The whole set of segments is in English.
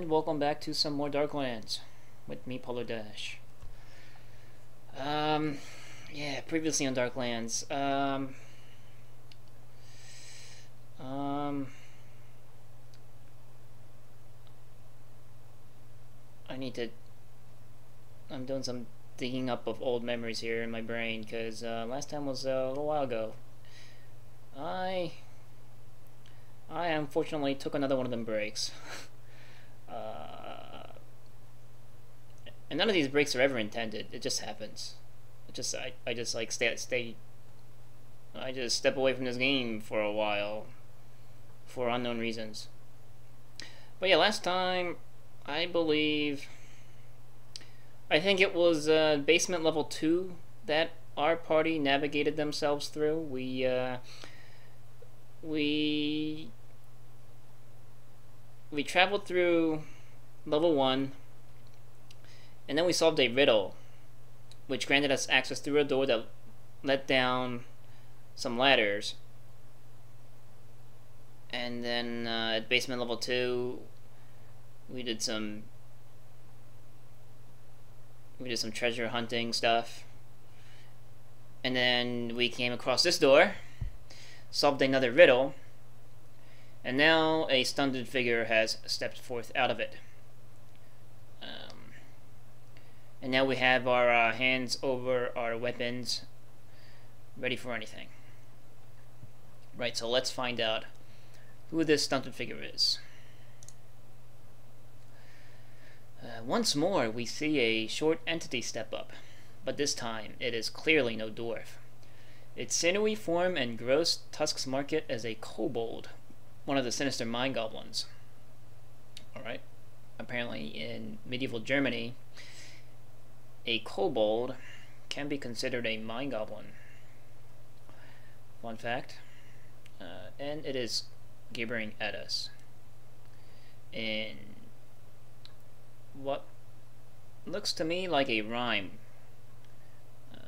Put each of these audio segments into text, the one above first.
and welcome back to some more Darklands with me, Polar Dash. Yeah, previously on Darklands. I'm doing some digging up of old memories here in my brain, because last time was a little while ago. I unfortunately took another one of them breaks. And none of these breaks are ever intended. It just happens. I just step away from this game for a while, for unknown reasons. But yeah, last time, I think it was basement level 2 that our party navigated themselves through. We traveled through level 1, and then we solved a riddle, which granted us access through a door that let down some ladders. And then at basement level 2, we did some treasure hunting stuff, and then we came across this door, solved another riddle, and now a stunned figure has stepped forth out of it. And now we have our hands over our weapons, ready for anything. Right, so let's find out who this stunned figure is. Once more, we see a short entity step up, but this time it is clearly no dwarf. Its sinewy form and gross tusks mark it as a kobold, one of the sinister mine goblins. Alright, apparently in medieval Germany, a kobold can be considered a mine goblin. Fun fact. And it is gibbering at us in what looks to me like a rhyme. I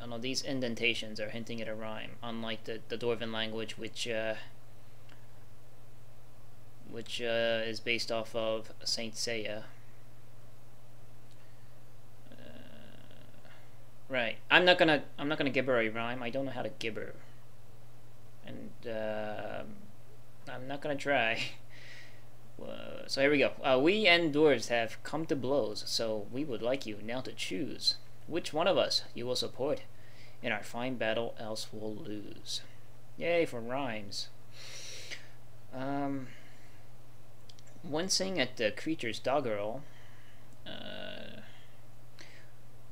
don't know, these indentations are hinting at a rhyme, unlike the Dwarven language, which is based off of Saint Seiya. Right, I'm not gonna gibber a rhyme. I don't know how to gibber, and I'm not gonna try. So here we go. We and dwarves have come to blows, so we would like you now to choose which one of us you will support in our fine battle, else we'll lose. Yay for rhymes. Wincing at the creature's doggerel,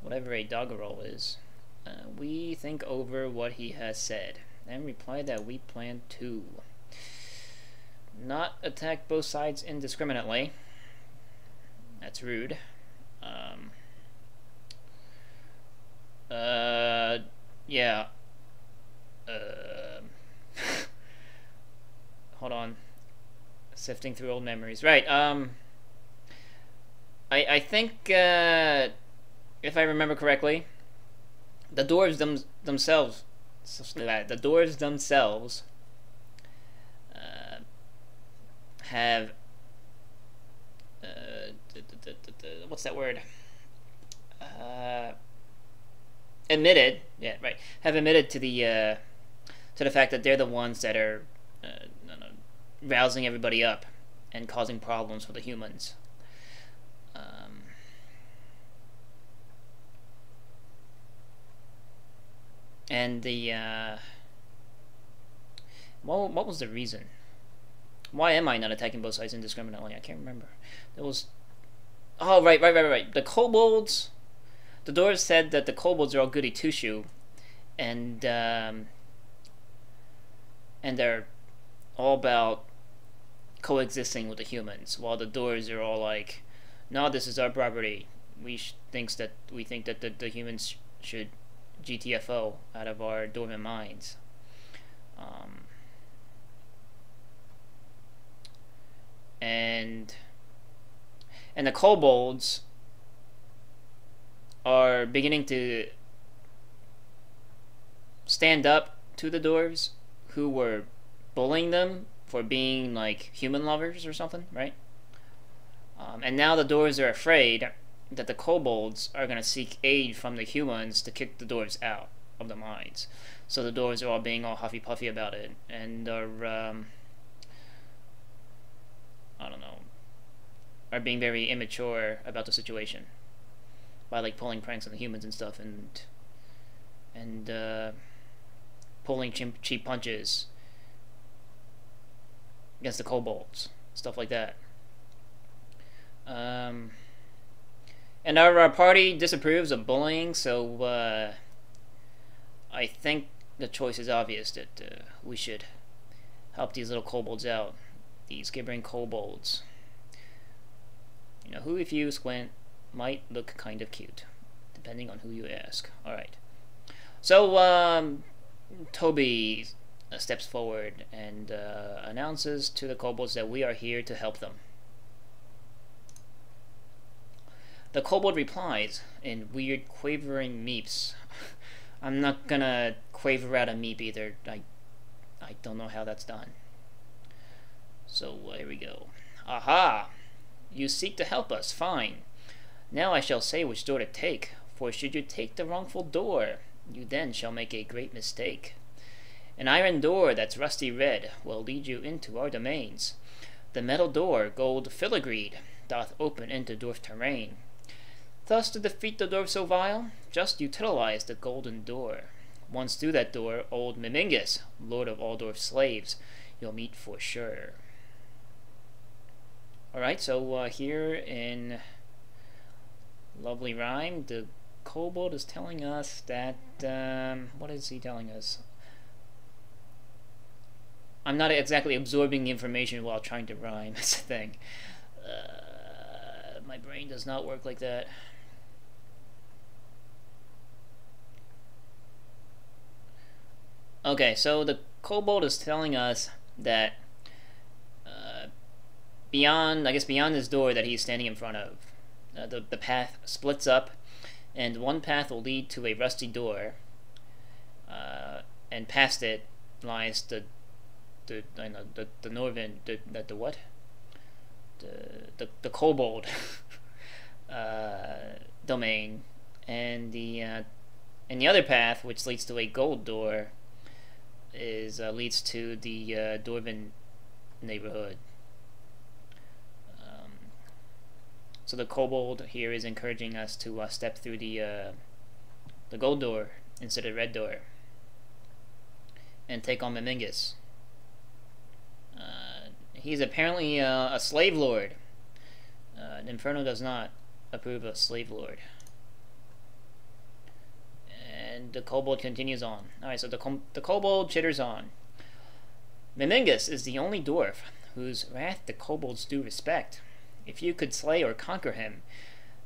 whatever a doggerel is, we think over what he has said and reply that we plan to not attack both sides indiscriminately. That's rude. Hold on. Sifting through old memories. Right, I think, if I remember correctly, the dwarves themselves have what's that word? Admitted, yeah, right. Have admitted to the fact that they're the ones that are rousing everybody up and causing problems for the humans. And the what was the reason? Why am I not attacking both sides indiscriminately? I can't remember. There was... Oh, right. The kobolds... The dwarves said that the kobolds are all goody two-shoe. And they're all about coexisting with the humans, while the dwarves are all like, no, this is our property. We think that the humans should GTFO out of our Dwarven mines. And the kobolds are beginning to stand up to the dwarves, who were bullying them for being like human lovers or something, right? And now the dwarves are afraid that the kobolds are going to seek aid from the humans to kick the dwarves out of the mines. So the dwarves are all being all huffy-puffy about it, and are, I don't know, are being very immature about the situation by, like, pulling pranks on the humans and stuff, and pulling cheap punches against the kobolds, stuff like that. And our party disapproves of bullying, so I think the choice is obvious that we should help these little kobolds out, these gibbering kobolds. You know, who, if you squint, might look kind of cute, depending on who you ask. Alright. So, Toby steps forward and announces to the kobolds that we are here to help them. The kobold replies in weird quavering meeps. I'm not gonna quaver out a meep either. I don't know how that's done. So here we go. Aha! You seek to help us, fine. Now I shall say which door to take, for should you take the wrongful door, you then shall make a great mistake. An iron door that's rusty red will lead you into our domains. The metal door, gold filigreed, doth open into dwarf terrain. Thus to defeat the dwarf so vile, just utilize the golden door. Once through that door, old Mimingus, lord of all dwarf slaves, you'll meet for sure. Alright, so here in Lovely Rhyme, the kobold is telling us that, what is he telling us? I'm not exactly absorbing the information while trying to rhyme, that's the thing. My brain does not work like that. Okay, so the kobold is telling us that beyond this door that he's standing in front of, the path splits up, and one path will lead to a rusty door, and past it lies the kobold domain, and the other path, which leads to a gold door, is leads to the Dwarven neighborhood. So the kobold here is encouraging us to step through the gold door instead of the red door, and take on Mimingus. He's apparently a slave lord. Inferno does not approve of slave lord. And the kobold continues on. Alright, so the kobold chitters on. Mimingus is the only dwarf whose wrath the kobolds do respect. If you could slay or conquer him,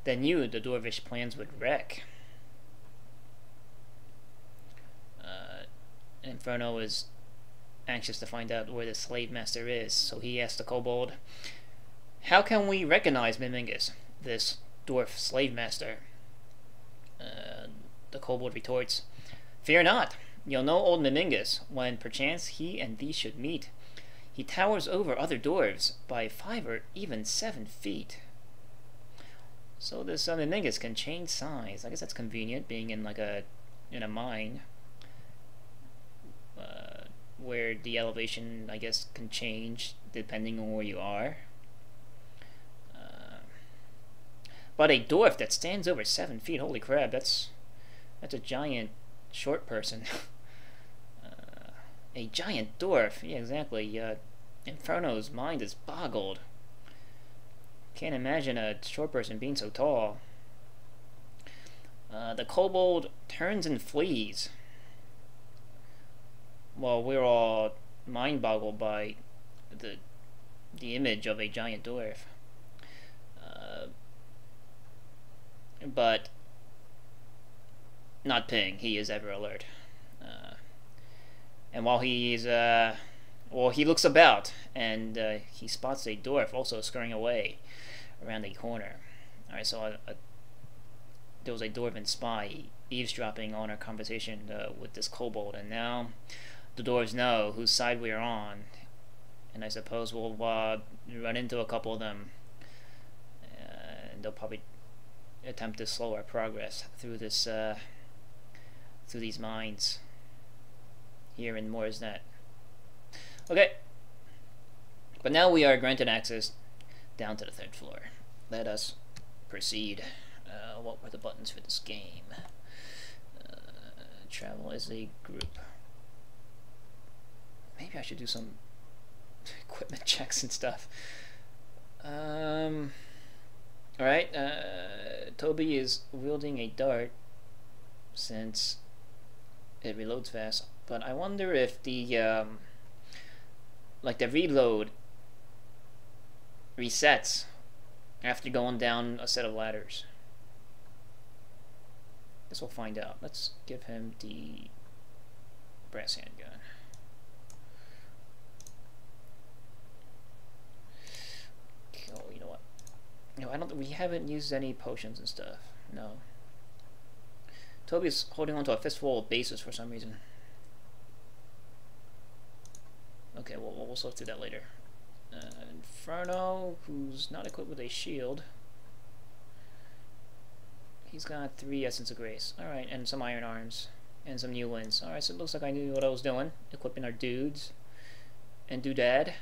then you, the dwarvish plans, would wreck. Inferno is anxious to find out where the slave master is, so he asks the kobold, how can we recognize Mimingus, this dwarf slave master? The kobold retorts, fear not, you'll know old Mimingus when perchance he and thee should meet. He towers over other dwarves by 5 or even 7 feet. So this Mimingus can change size. I guess that's convenient, being in like a mine, where the elevation, I guess, can change depending on where you are. But a dwarf that stands over 7 feet, holy crap, that's a giant short person. A giant dwarf, yeah, exactly. Inferno's mind is boggled. Can't imagine a short person being so tall. The kobold turns and flees. Well, we're all mind-boggled by the image of a giant dwarf. But not Ping, he is ever alert. And while he's, well, he looks about, and he spots a dwarf also scurrying away around a corner. Alright, so there was a dwarven spy eavesdropping on our conversation with this kobold, and now the dwarves know whose side we are on, and I suppose we'll run into a couple of them and they'll probably attempt to slow our progress through this through these mines here in Moore's Net. Okay, but now we are granted access down to the third floor. Let us proceed. What were the buttons for this game? Travel as a group. Maybe I should do some equipment checks and stuff. Alright, Toby is wielding a dart since it reloads fast, but I wonder if the like the reload resets after going down a set of ladders. Guess we'll find out. Let's give him the brass handgun. Oh, you know what? No, I don't. We haven't used any potions and stuff. No. Toby's holding onto a fistful of bases for some reason. Okay, well, we'll sort through that later. Inferno, who's not equipped with a shield. He's got 3 Essence of Grace. Alright, and some Iron Arms. And some new ones. Alright, so it looks like I knew what I was doing. Equipping our dudes. And doodad.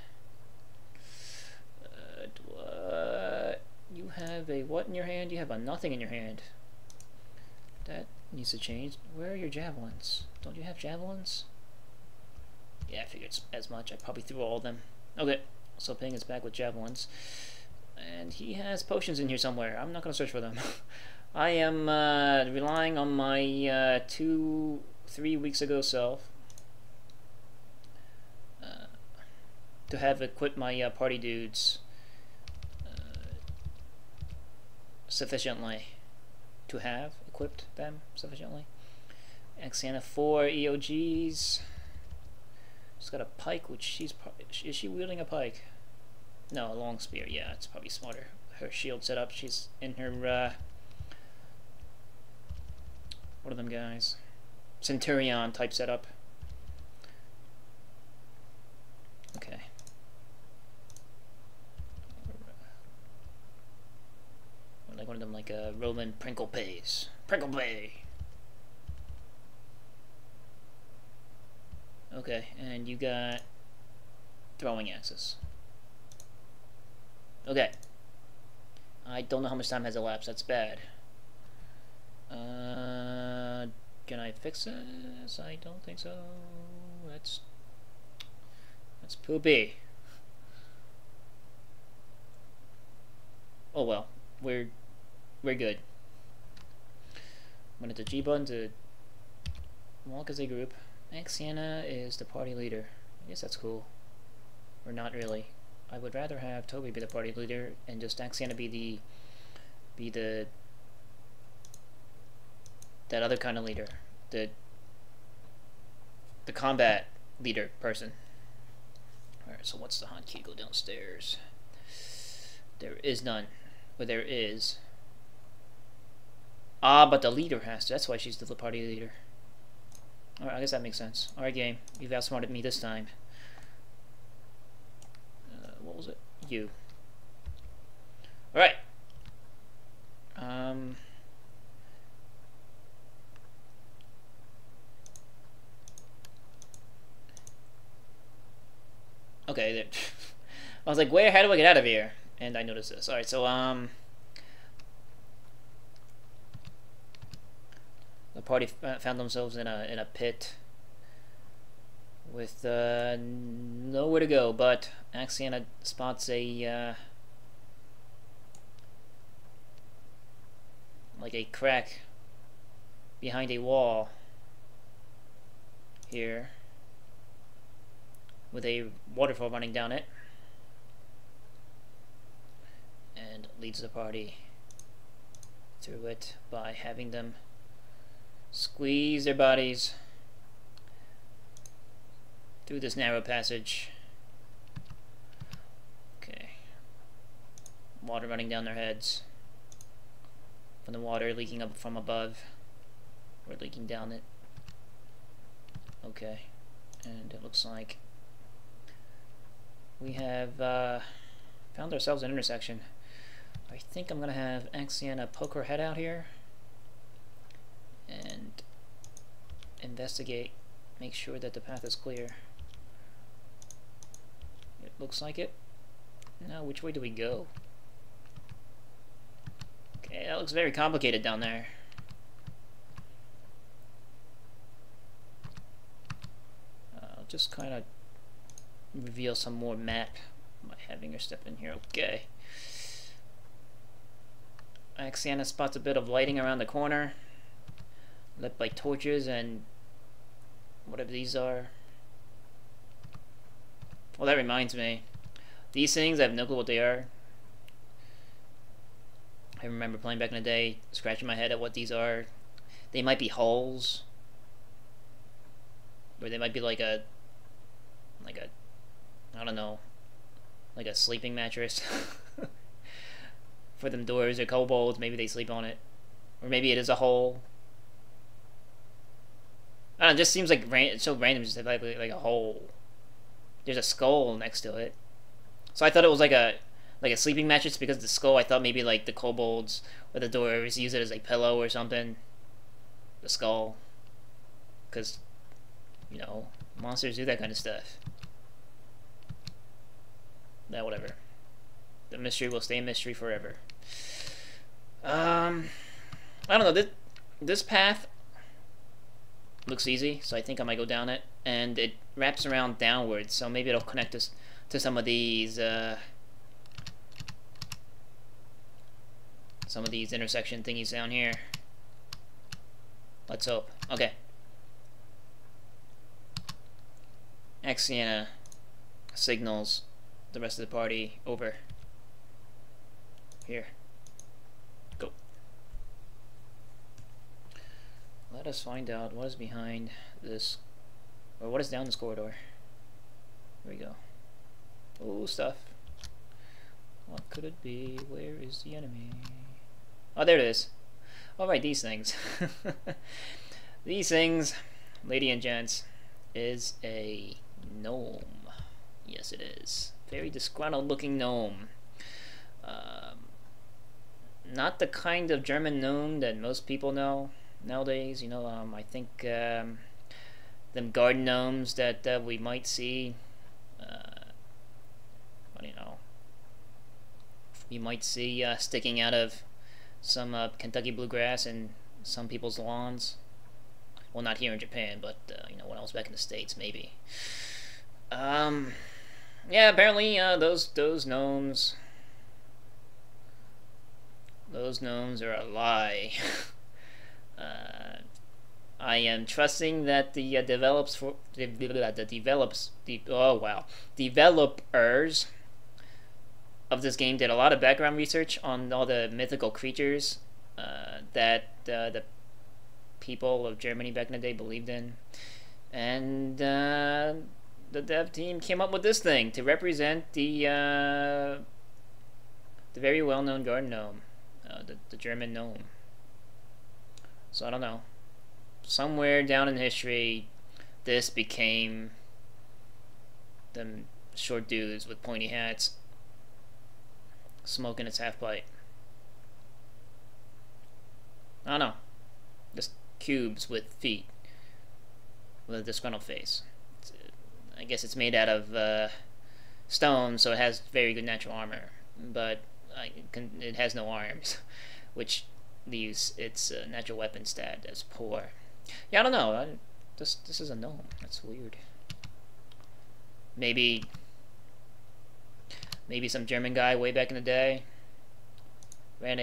You have a what in your hand? You have a nothing in your hand. That needs to change. Where are your javelins? Don't you have javelins? Yeah, I figured as much. I probably threw all of them. Okay, so Ping is back with javelins. And he has potions in here somewhere. I'm not going to search for them. I am relying on my 2-3 weeks ago self to have equipped my party dudes sufficiently. To have equipped them sufficiently. Xana 4 EOGs. She's got a pike, which she's probably... Is she wielding a pike? No, a long spear. Yeah, it's probably smarter. Her shield set up. She's in her... What are them guys? Centurion type setup. Okay. Or like one of them, like a Roman Prinkle Pays. Prinkle Pay! Okay, and you got throwing axes. Okay. I don't know how much time has elapsed. That's bad. Can I fix this? I don't think so. That's poopy. Oh well, we're good. I'm gonna hit the G button to walk as a group. Xana is the party leader. I guess that's cool. Or not really. I would rather have Toby be the party leader and just Xana be the that other kind of leader, the combat leader person. Alright, so what's the hotkey? Go downstairs. There is none. But there is. Ah, but the leader has to. That's why she's the party leader. Alright, I guess that makes sense. Alright, game. You've outsmarted me this time. What was it? You. Alright. Okay, I was like, where, how do I get out of here? And I noticed this. Alright, so, the party found themselves in a pit with, nowhere to go, but Xana spots a, like a crack behind a wall here, with a waterfall running down it, and leads the party through it by having them squeeze their bodies through this narrow passage. Okay, water running down their heads from the water leaking up from above or leaking down it. Okay, and it looks like we have found ourselves an intersection. I think I'm going to have Axiana poke her head out here and investigate, make sure that the path is clear. It looks like it. Now, which way do we go? Okay, that looks very complicated down there. I'll just kind of reveal some more map by having her step in here. Okay. Axiana spots a bit of lighting around the corner, lit by torches and whatever these are. Well, that reminds me. These things, I have no clue what they are. I remember playing back in the day, scratching my head at what these are. They might be holes, or they might be like a, I don't know, like a sleeping mattress. For them dwarves or kobolds, maybe they sleep on it. Or maybe it is a hole. I don't know, it just seems like so random, just like a hole. There's a skull next to it. So I thought it was like a sleeping mattress because of the skull. I thought maybe like the kobolds or the dwarves use it as a pillow or something. The skull. Because, you know, monsters do that kind of stuff. Nah, whatever. The mystery will stay a mystery forever. I don't know, this path looks easy, so I think I might go down it, and it wraps around downwards, so maybe it'll connect us to some of these intersection thingies down here. Let's hope. Okay. Axiana signals the rest of the party over. Here. Go. Let us find out what is behind this, or what is down this corridor. Here we go. Oh, stuff. What could it be? Where is the enemy? Oh, there it is. Alright, these things. These things, ladies and gents, is a gnome. Yes, it is. Very disgruntled looking gnome. Not the kind of German gnome that most people know nowadays. You know, I think them garden gnomes that we might see. I don't know. You might see sticking out of some Kentucky bluegrass and some people's lawns. Well, not here in Japan, but you know, when I was back in the States, maybe. Yeah, apparently those gnomes are a lie. I am trusting that the developers of this game did a lot of background research on all the mythical creatures that the people of Germany back in the day believed in, and the dev team came up with this thing to represent the very well-known garden gnome. The German gnome. So I don't know. Somewhere down in history, this became them short dudes with pointy hats smoking its half-pipe. I don't know. Just cubes with feet with a disgruntled face. I guess it's made out of stone, so it has very good natural armor, but it has no arms, which leaves its natural weapon stat as poor. Yeah, I don't know. This is a gnome. That's weird. Maybe some German guy way back in the day ran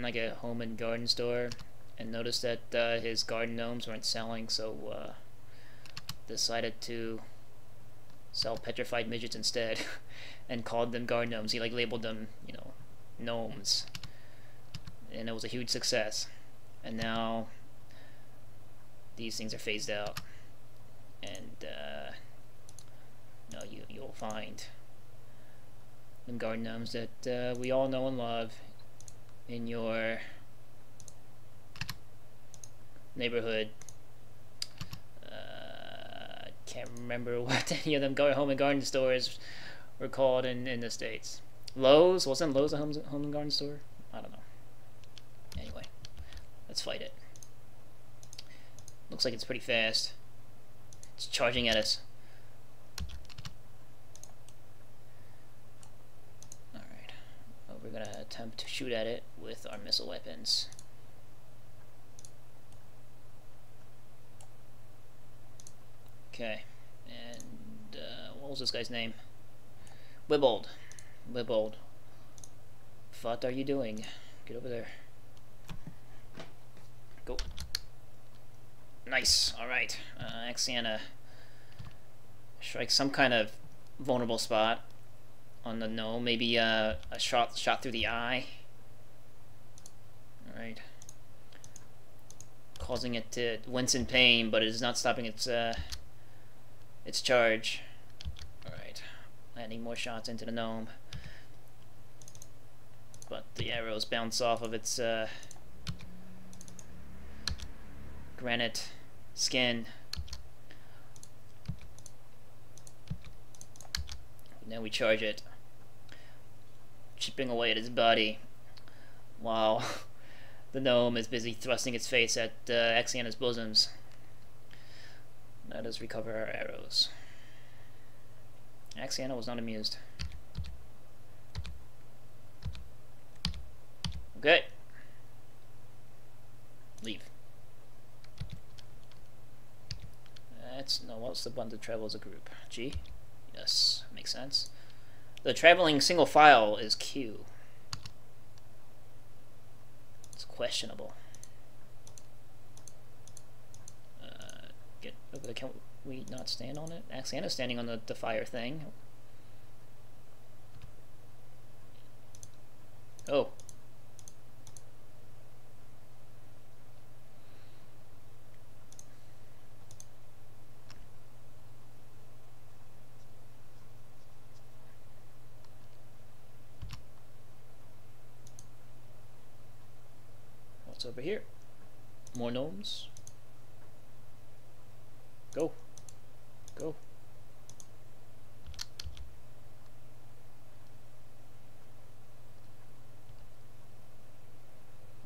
like a home and garden store and noticed that his garden gnomes weren't selling, so decided to sell petrified midgets instead. And called them garden gnomes. He like labeled them, you know, gnomes, and it was a huge success. And now these things are phased out, and no, you'll find them garden gnomes that we all know and love in your neighborhood. Can't remember what any of them home and garden stores were called in the States. Lowe's? Wasn't Lowe's a home and garden store? I don't know. Anyway, let's fight it. Looks like it's pretty fast. It's charging at us. Alright. Well, we're going to attempt to shoot at it with our missile weapons. Okay. And what was this guy's name? Wibbold. Wibbold. What are you doing? Get over there. Go. Nice. Alright. Axiana strikes some kind of vulnerable spot on the gnome. Maybe a shot through the eye. Alright. Causing it to wince in pain, but it is not stopping its charge. Alright. Landing more shots into the gnome. But the arrows bounce off of its granite skin. Now we charge it, chipping away at its body while the gnome is busy thrusting its face at Axiana's bosoms. Let us recover our arrows. Axiana was not amused. Okay. Leave. That's no, what's the one that travels a group? G? Yes, makes sense. The traveling single file is Q. It's questionable. Get over there. Can we not stand on it? Axiana's standing on the fire thing. Oh. Over here. More gnomes. Go. Go.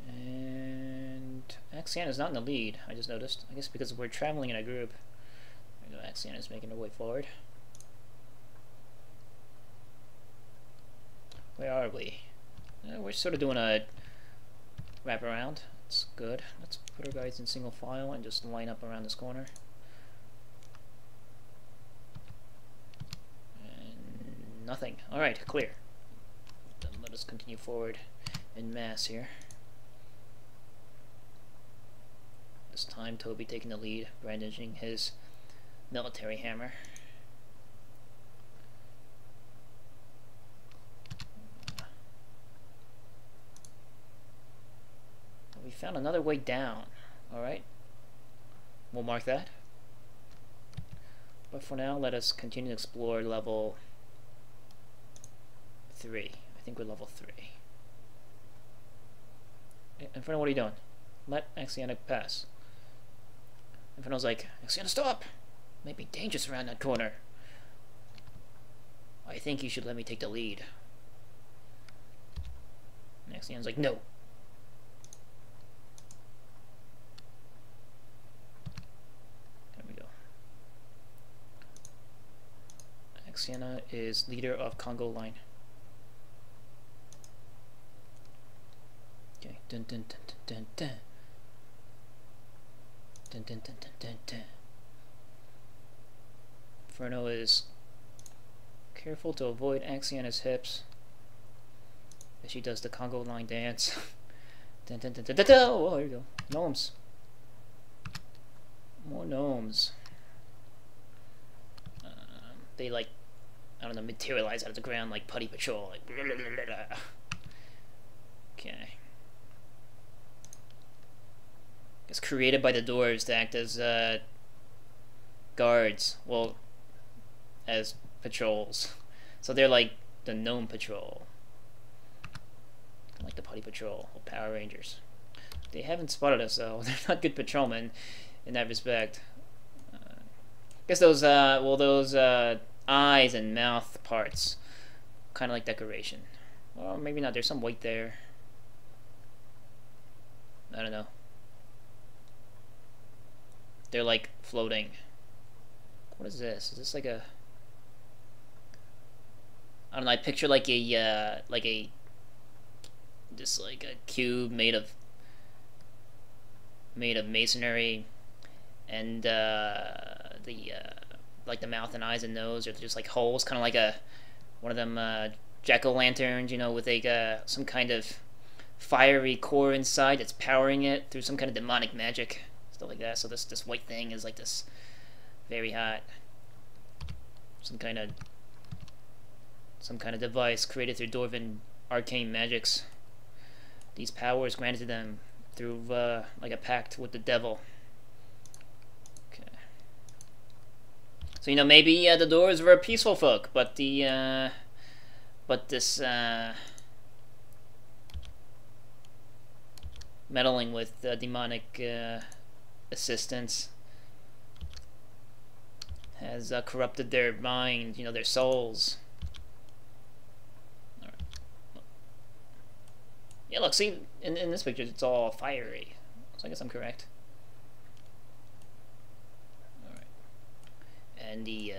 And Axiana's not in the lead, I just noticed. I guess because we're traveling in a group. There we go, Axiana's making her way forward. Where are we? We're sort of doing a wrap around. That's good. Let's put our guys in single file and just line up around this corner. And nothing. Alright, clear. Then let us continue forward en masse here. This time Toby taking the lead, brandishing his military hammer. We found another way down. Alright. We'll mark that. But for now, let us continue to explore level 3. I think we're level 3. Inferno, what are you doing? Let Axiana pass. Inferno's like, Axiana, stop! It may be dangerous around that corner. I think you should let me take the lead. And Axiana's like, no! Axiana is leader of Congo line. Okay. Dun dun dun dun dun dun dun dun dun dun. Inferno is careful to avoid Axiana's hips as she does the Congo line dance. Dun dun dun dun dun. Oh, there you go. Gnomes. More gnomes. They like, I don't know, materialize out of the ground like Putty Patrol. Like, blah, blah, blah, blah. Okay. It's created by the dwarves to act as guards. Well, as patrols. So they're like the gnome patrol. Like the Putty Patrol or Power Rangers. They haven't spotted us though. They're not good patrolmen in that respect. I guess those eyes and mouth parts kind of like decoration. Well, maybe not. There's some white there. I don't know. They're like floating. What is this? Is this like a? I don't know. I picture like a cube made of masonry, and like the mouth and eyes and nose are just like holes, kind of like a one of them jack-o'-lanterns, you know, with like some kind of fiery core inside that's powering it through some kind of demonic magic, stuff like that. So this white thing is like this very hot, some kind of device created through Dwarven arcane magics. These powers granted to them through like a pact with the devil. Okay. So you know, maybe the Dwarves were peaceful folk, but the this meddling with demonic assistance has corrupted their mind, you know, their souls. All right. Yeah, look, see, in this picture, it's all fiery. So I guess I'm correct. All right. And the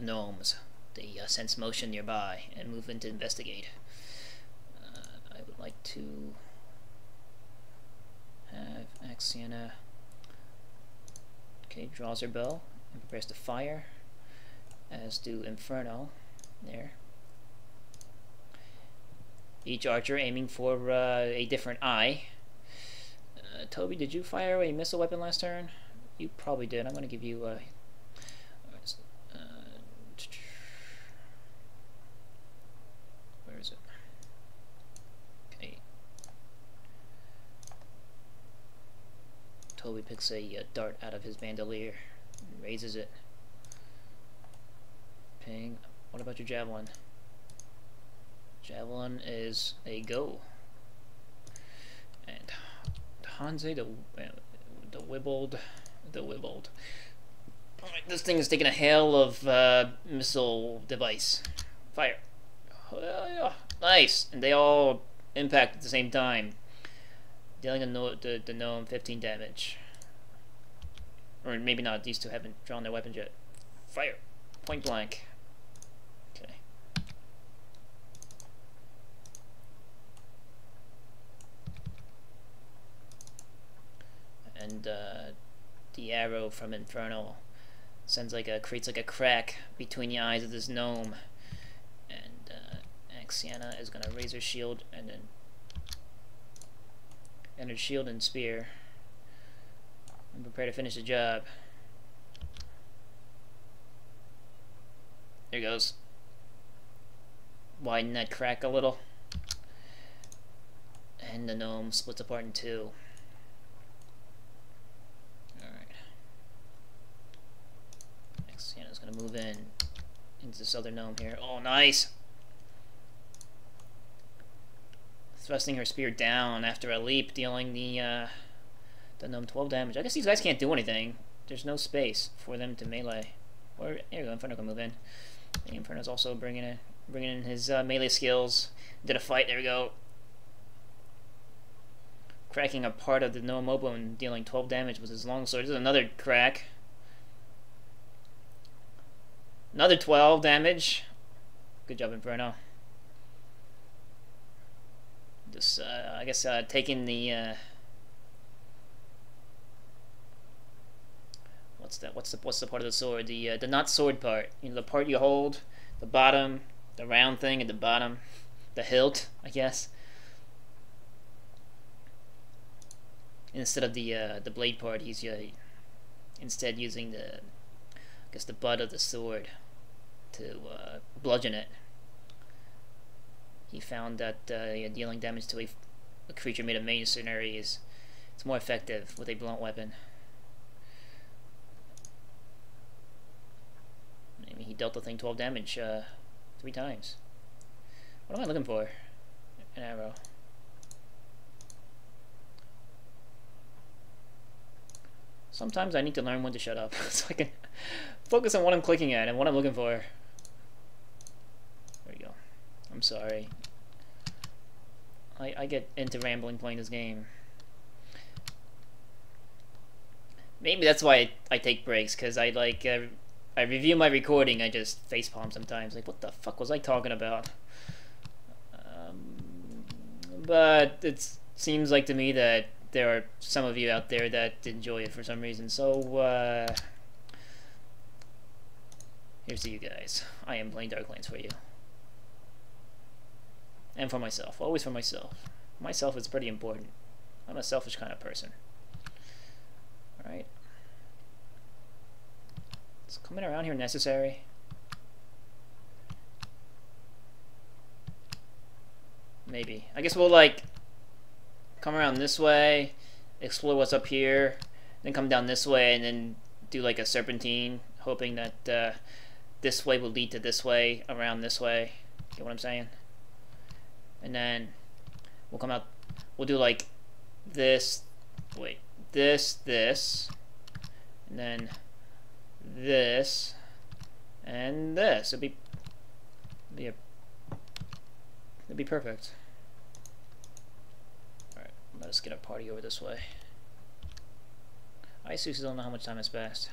gnomes, they sense motion nearby and move in to investigate. I would like to have Axiana. Okay, draws her bow and prepares to fire, as do Inferno there. Each archer aiming for a different eye. Toby, did you fire a missile weapon last turn? You probably did. I'm going to give you a... where is it? Okay. Toby picks a dart out of his bandolier and raises it. Ping. What about your javelin? Javelin is a go. And Hanze the Wibbold. The Wibbold. Alright, this thing is taking a hail of missile device. Fire. Nice! And they all impact at the same time, dealing the gnome 15 damage. Or maybe not, these two haven't drawn their weapons yet. Fire. Point blank. And the arrow from Infernal sends creates a crack between the eyes of this gnome. And Axiana is gonna raise her shield and her shield and spear and prepare to finish the job. There goes. Widen that crack a little. And the gnome splits apart in two. Sienna's gonna move in into this other gnome here. Oh, nice! Thrusting her spear down after a leap, dealing the gnome 12 damage. I guess these guys can't do anything. There's no space for them to melee. Or there you go, Inferno can move in. The Inferno's also bringing in his melee skills. Did a fight. There we go. Cracking a part of the gnome oboe and dealing 12 damage with his longsword. This is another crack. Another 12 damage. Good job, Inferno. Just, I guess, taking the, what's the part of the sword? The not sword part. You know, the part you hold, the bottom, the round thing at the bottom, the hilt, I guess. Instead of the blade part, he's instead using the, I guess, the butt of the sword to bludgeon it. He found that dealing damage to a creature made of masonry is it's more effective with a blunt weapon. Maybe he dealt the thing 12 damage 3 times. What am I looking for? An arrow. Sometimes I need to learn when to shut up so I can focus on what I'm clicking at and what I'm looking for. There you go. I'm sorry. I get into rambling playing this game. Maybe that's why I take breaks, because I like I review my recording. I just facepalm sometimes. Like, what the fuck was I talking about? But it seems like to me that there are some of you out there that enjoy it for some reason. So here's to you guys. I am playing Darklands for you. And for myself. Always for myself. Myself is pretty important. I'm a selfish kind of person. Alright. Is coming around here necessary? Maybe. I guess we'll, like, come around this way, explore what's up here, then come down this way, and then do, like, a serpentine, hoping that this way will lead to this way, around this way. Get what I'm saying? And then we'll come out, we'll do like this, wait, this, and then this, and this. It'd be perfect. Alright, let us get a party over this way. I seriously don't know how much time has passed.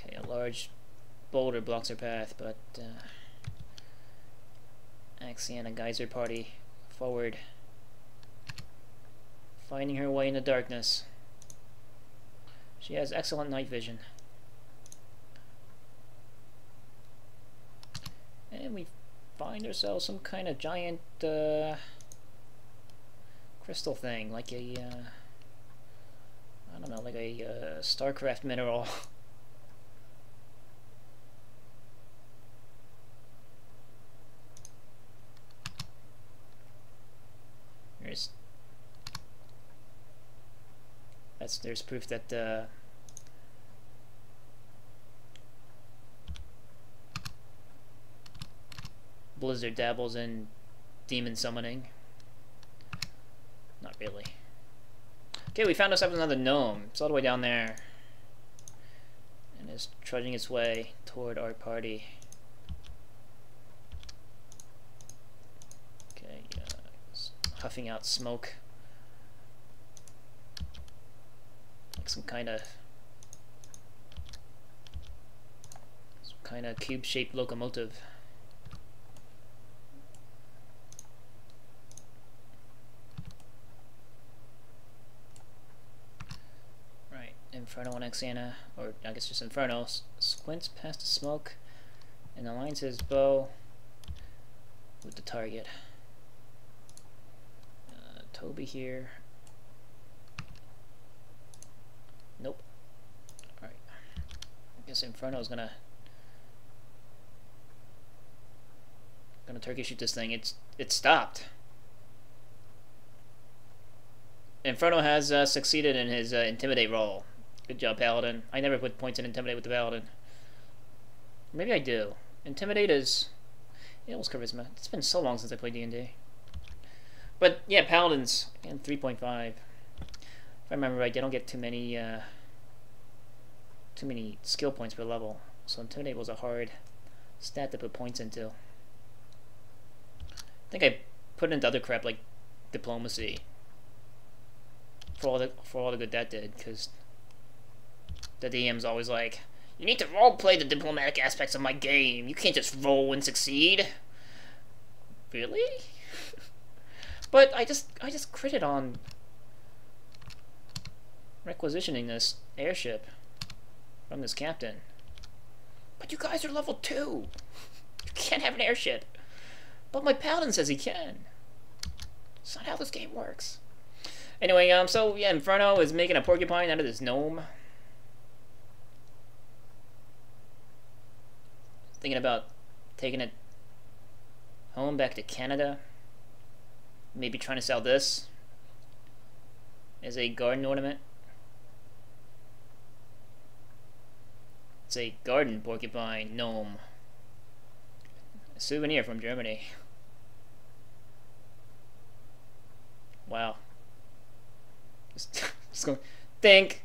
Okay, a large boulder blocks our path, but Axiana geyser party forward, finding her way in the darkness. She has excellent night vision, and we find ourselves some kind of giant crystal thing, like a I don't know, like a StarCraft mineral. There's proof that Blizzard dabbles in demon summoning. Not really. Okay, we found ourselves another gnome. It's all the way down there, and it's trudging its way toward our party. Okay, huffing out smoke. Some kind of cube-shaped locomotive. Right, Inferno on Axiana, or I guess just Inferno, squints past the smoke and aligns his bow with the target. Toby here. Nope. Alright. I guess Inferno's gonna turkey shoot this thing. It stopped. Inferno has succeeded in his intimidate role. Good job, Paladin. I never put points in intimidate with the Paladin. Maybe I do. Intimidate is, it was charisma. It's been so long since I played D&D. But yeah, Paladins and 3.5. If I remember right, they don't get too many skill points per level, so Intimidate was a hard stat to put points into. I think I put into other crap like Diplomacy for all the good that did, because the DM's always like, you need to roleplay the diplomatic aspects of my game. You can't just roll and succeed. Really? But I just critted on requisitioning this airship from this captain. But you guys are level 2! You can't have an airship! But my Paladin says he can! It's not how this game works. Anyway, so yeah, Inferno is making a porcupine out of this gnome. Thinking about taking it home back to Canada. Maybe trying to sell this as a garden ornament. It's a garden porcupine gnome. A souvenir from Germany. Wow. Just going, think.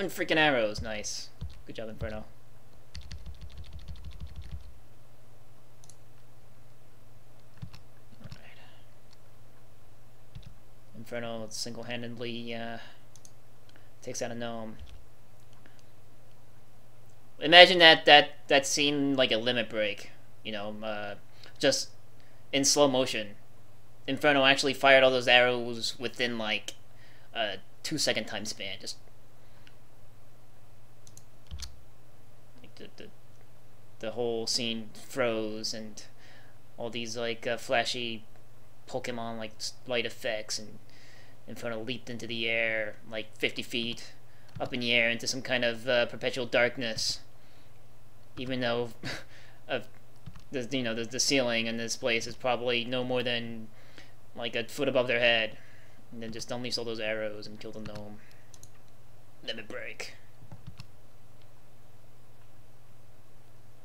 11 freaking arrows. Nice. Good job, Inferno. Alright. Inferno single-handedly takes out a gnome. Imagine that scene like a Limit Break, you know, just in slow motion. Inferno actually fired all those arrows within like a 2-second time span. Just like the whole scene froze, and all these like flashy Pokemon like light effects, and Inferno leaped into the air like 50 feet up in the air into some kind of perpetual darkness. Even though, you know, the ceiling in this place is probably no more than like a foot above their head. And then just unleash all those arrows and kill the gnome. Let it break.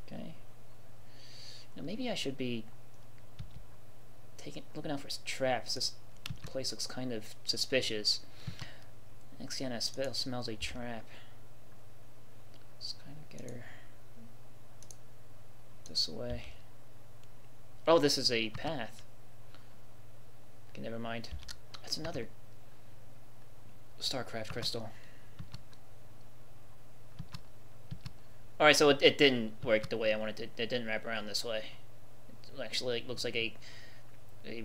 Okay. Now maybe I should be looking out for traps. This place looks kind of suspicious. Nexiana smells a trap. Let's kind of get her this way. Oh, this is a path. Okay, never mind. That's another StarCraft crystal. Alright, so it didn't work the way I wanted it to. It didn't wrap around this way. It actually looks like a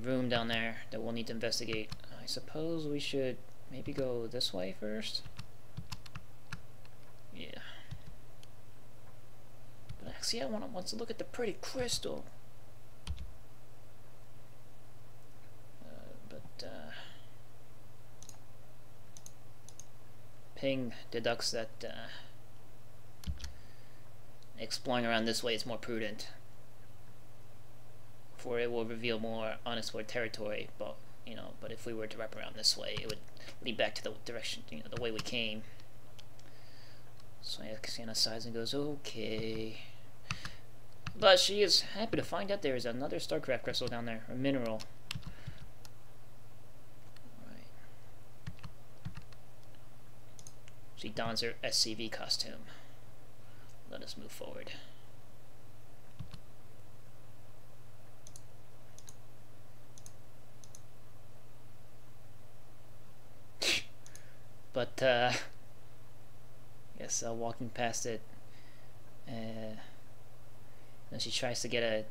room down there that we'll need to investigate. I suppose we should maybe go this way first? Yeah. But actually I want to look at the pretty crystal. Ping deducts that exploring around this way is more prudent. For it will reveal more unexplored territory, but you know, but if we were to wrap around this way, it would lead back to the direction, you know, the way we came. So Nexiana sighs and goes, okay. But she is happy to find out there is another StarCraft crystal down there, a mineral. Right. She dons her SCV costume. Let us move forward. But, I guess walking past it, and she tries to get a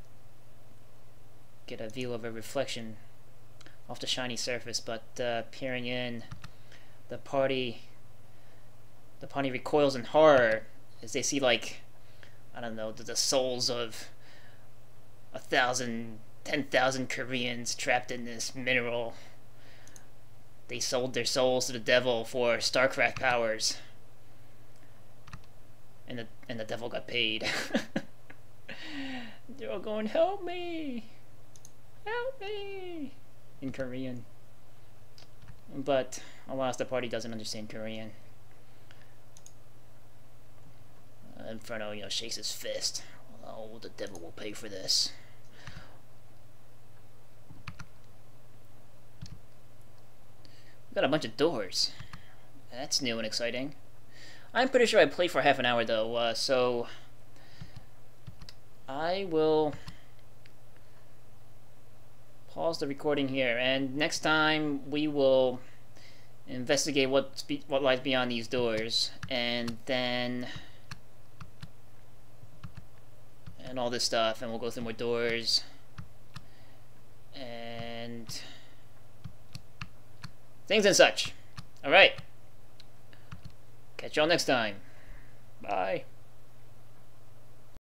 view of her reflection off the shiny surface, but peering in, the party recoils in horror as they see, like, I don't know, the souls of 10,000 Koreans trapped in this mineral. They sold their souls to the devil for StarCraft powers. And the devil got paid. They're all going, help me! Help me! In Korean. But, alas, the party doesn't understand Korean. Inferno, you know, shakes his fist. Oh, the devil will pay for this. Got a bunch of doors. That's new and exciting. I'm pretty sure I played for half an hour though, so I will pause the recording here, and next time we will investigate what lies beyond these doors, and all this stuff, and we'll go through more doors, and things and such. Alright. Catch y'all next time. Bye.